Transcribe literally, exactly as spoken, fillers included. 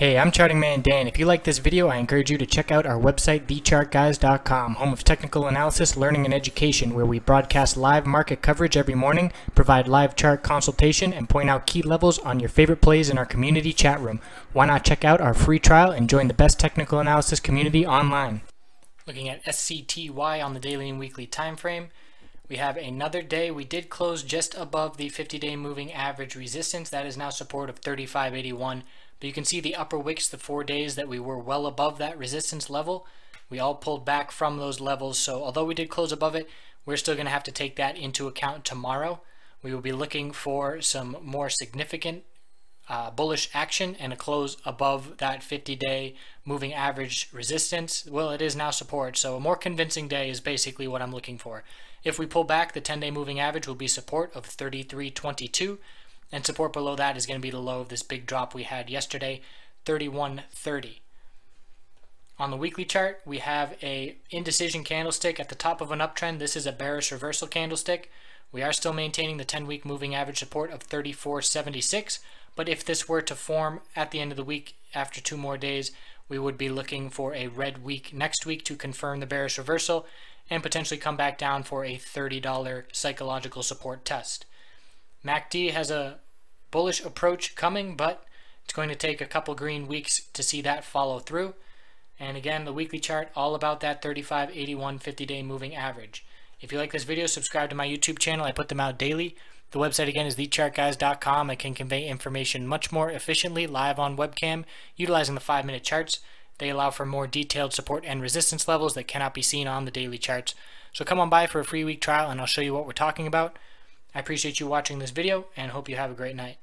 Hey, I'm Charting Man Dan. If you like this video, I encourage you to check out our website, the chart guys dot com, home of technical analysis, learning, and education, where we broadcast live market coverage every morning, provide live chart consultation, and point out key levels on your favorite plays in our community chat room. Why not check out our free trial and join the best technical analysis community online? Looking at S C T Y on the daily and weekly time frame. We have another day. We did close just above the fifty day moving average resistance. That is now support of thirty-five eighty-one. But you can see the upper wicks, the four days that we were well above that resistance level, we all pulled back from those levels. So although we did close above it, we're still going to have to take that into account tomorrow. We will be looking for some more significant uh, bullish action and a close above that fifty day moving average resistance. Well, it is now support. So a more convincing day is basically what I'm looking for. If we pull back, the ten day moving average will be support of thirty-three twenty-two. And support below that is going to be the low of this big drop we had yesterday, thirty-one thirty. On the weekly chart, we have a indecision candlestick at the top of an uptrend. This is a bearish reversal candlestick. We are still maintaining the ten week moving average support of thirty-four seventy-six. But if this were to form at the end of the week after two more days, we would be looking for a red week next week to confirm the bearish reversal and potentially come back down for a thirty dollar psychological support test. M A C D has a bullish approach coming, but it's going to take a couple green weeks to see that follow through. And again, the weekly chart, all about that thirty-five eighty-one fifty day moving average. If you like this video, subscribe to my YouTube channel. I put them out daily. The website again is the chart guys dot com. I can convey information much more efficiently live on webcam, utilizing the five minute charts. They allow for more detailed support and resistance levels that cannot be seen on the daily charts. So come on by for a free week trial and I'll show you what we're talking about. I appreciate you watching this video and hope you have a great night.